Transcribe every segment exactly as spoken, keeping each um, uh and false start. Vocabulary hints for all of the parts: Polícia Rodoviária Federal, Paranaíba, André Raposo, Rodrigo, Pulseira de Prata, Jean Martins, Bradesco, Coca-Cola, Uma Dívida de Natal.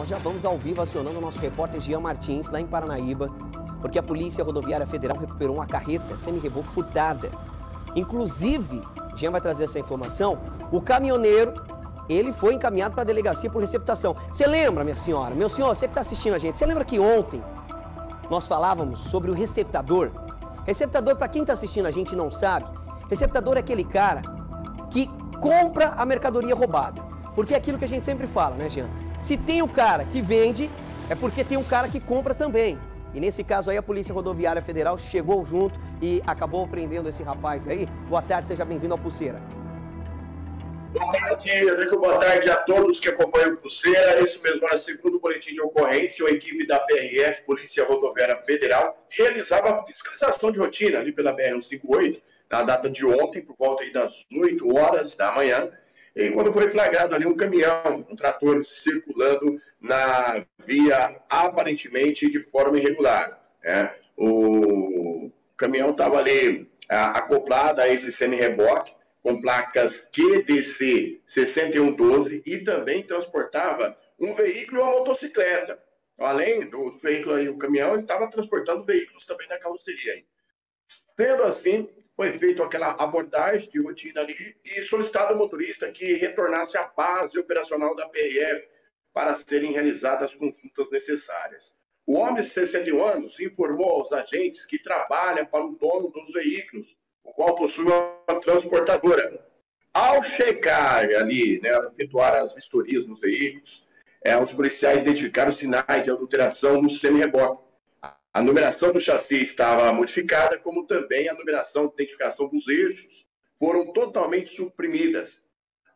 Nós já vamos ao vivo acionando o nosso repórter Jean Martins, lá em Paranaíba, porque a Polícia Rodoviária Federal recuperou uma carreta semi-reboco furtada. Inclusive, Jean vai trazer essa informação, o caminhoneiro, ele foi encaminhado para a delegacia por receptação. Você lembra, minha senhora, meu senhor, você que está assistindo a gente, você lembra que ontem nós falávamos sobre o receptador? Receptador, para quem está assistindo a gente não sabe, receptador é aquele cara que compra a mercadoria roubada. Porque é aquilo que a gente sempre fala, né, Jean? Se tem o cara que vende, é porque tem o cara que compra também. E nesse caso aí, a Polícia Rodoviária Federal chegou junto e acabou prendendo esse rapaz aí. Boa tarde, seja bem-vindo ao Pulseira. Boa tarde, Rodrigo. Boa tarde a todos que acompanham o Pulseira. Isso mesmo, era o segundo boletim de ocorrência. A equipe da P R F, Polícia Rodoviária Federal, realizava fiscalização de rotina ali pela B R cento e cinquenta e oito, na data de ontem, por volta aí das oito horas da manhã. E quando foi flagrado ali um caminhão, um trator circulando na via aparentemente de forma irregular. Né? O caminhão estava ali a, acoplado a esse semi-reboque com placas Q D C sessenta e um doze e também transportava um veículo e uma motocicleta. Além do veículo aí, o caminhão, ele estava transportando veículos também na carroceria. Sendo assim, foi feita aquela abordagem de rotina ali e solicitado ao motorista que retornasse à base operacional da P R F para serem realizadas as consultas necessárias. O homem de sessenta e um anos informou aos agentes que trabalha para o dono dos veículos, o qual possui uma transportadora. Ao checar ali, né, efetuar as vistorias nos veículos, é, os policiais identificaram sinais de adulteração no semi-reboque. A numeração do chassi estava modificada, como também a numeração de identificação dos eixos foram totalmente suprimidas.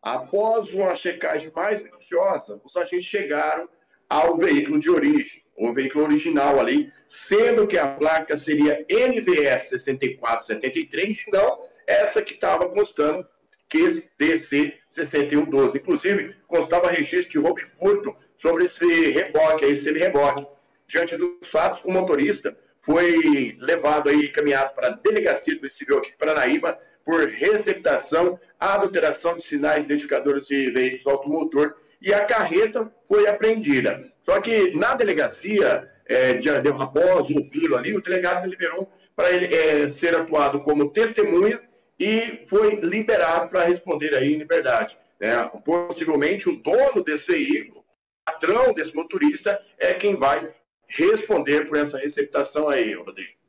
Após uma checagem mais minuciosa, os agentes chegaram ao veículo de origem, o veículo original ali, sendo que a placa seria N V S sessenta e quatro setenta e três, e não essa que estava constando, Q D C sessenta e um doze. Inclusive, constava registro de roubo e furto sobre esse reboque, esse reboque. Diante dos fatos, o motorista foi levado e encaminhado para a Delegacia do Civil aqui de Paranaíba por receptação, adulteração de sinais identificadores de veículos automotor e a carreta foi apreendida. Só que na delegacia é, de André Raposo, o filho ali, o delegado deliberou para ele é, ser atuado como testemunha e foi liberado para responder aí em liberdade. Né? Possivelmente o dono desse veículo, o patrão desse motorista, é quem vai responder por essa receptação aí, Rodrigo.